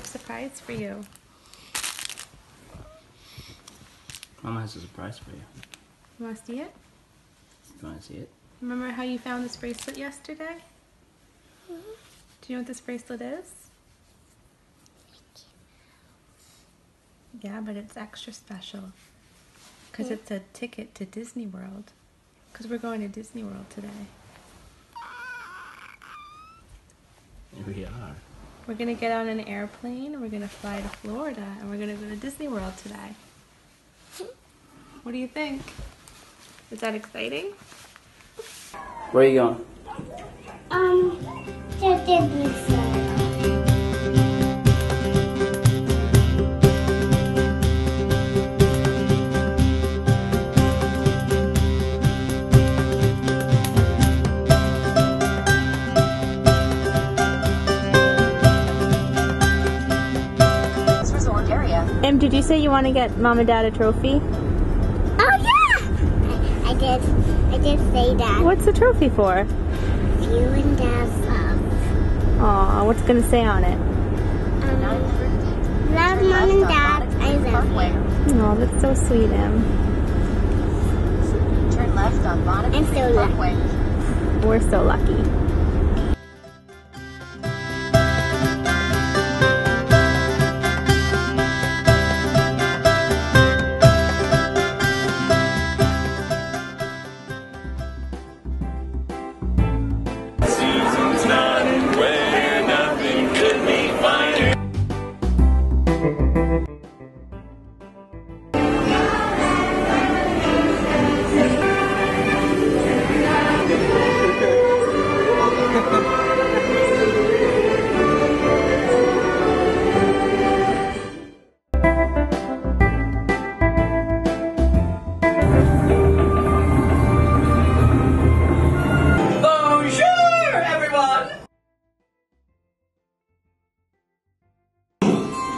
have a surprise for you. Mama has a surprise for you. You want to see it? You want to see it? Remember how you found this bracelet yesterday? Mm-hmm. Do you know what this bracelet is? Yeah, but it's extra special because it's a ticket to Disney World. Because we're going to Disney World today. We are. We're going to get on an airplane and we're going to fly to Florida and we're going to go to Disney World today. What do you think? Is that exciting? Where are you going? To Disney World. Em, did you say you want to get Mom and Dad a trophy? Oh yeah! I did say that. What's the trophy for? You and Dad's love. Aw, what's it going to say on it? Love Mom and Dad, I love you. Aw, that's so sweet, Em. Turn left on Bonnet. I'm so lucky. We're so lucky.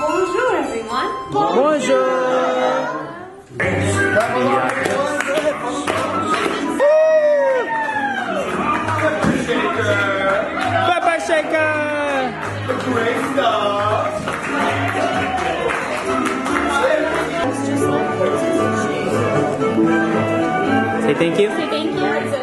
Bonjour, everyone. Bonjour. Pepper shaker. Pepper shaker. Great stuff. Say thank you. Say thank you.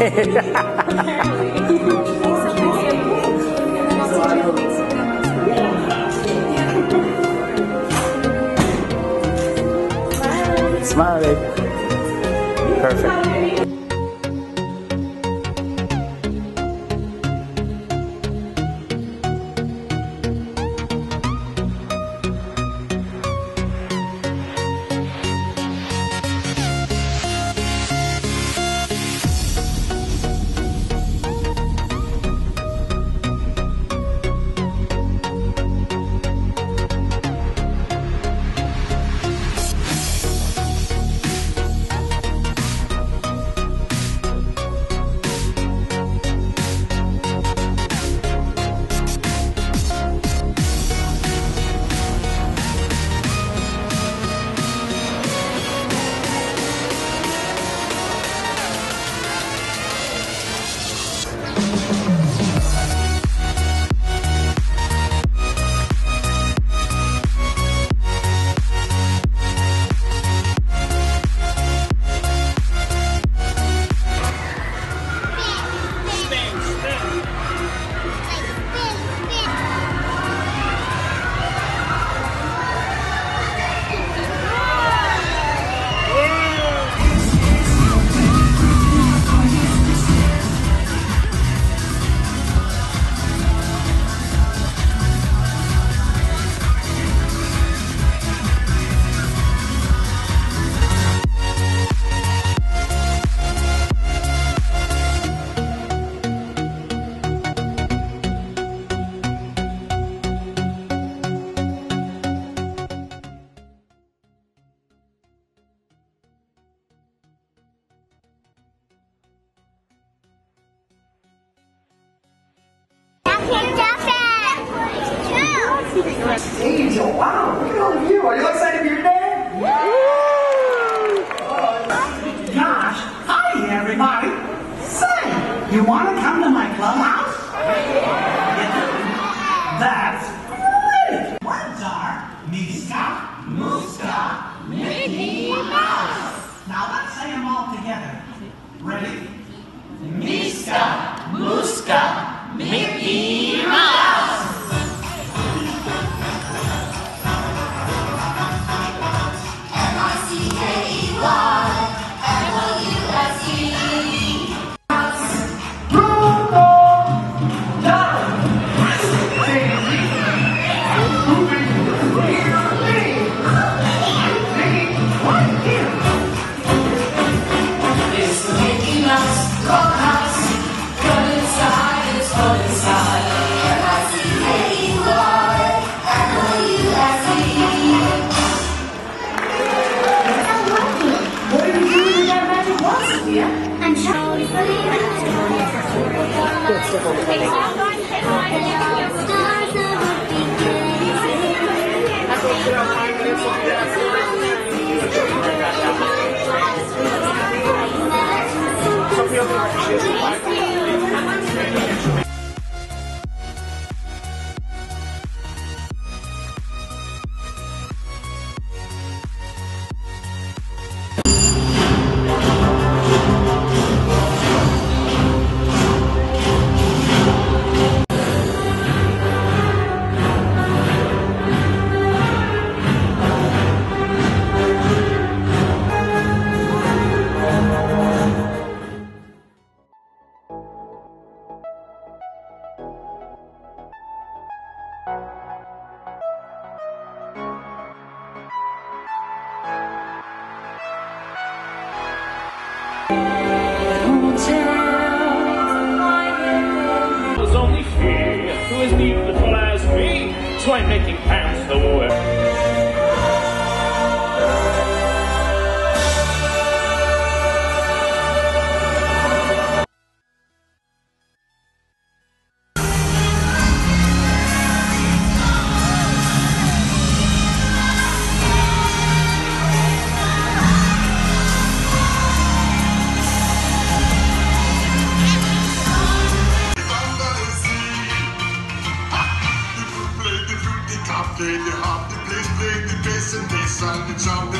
did. Smile, babe. Perfect. Angel, wow, look at all of you. Are you excited for your day? Yeah. Oh my gosh. Hi, everybody. Say, you want to come to my clubhouse? Yeah. That's great. Words are Miska, Muska, Mickey Mouse. Now let's say them all together. Ready? Miska, Muska, Mickey Mouse. So I'm making pounds the work. Play the harp, the bass, and the sound, the sound.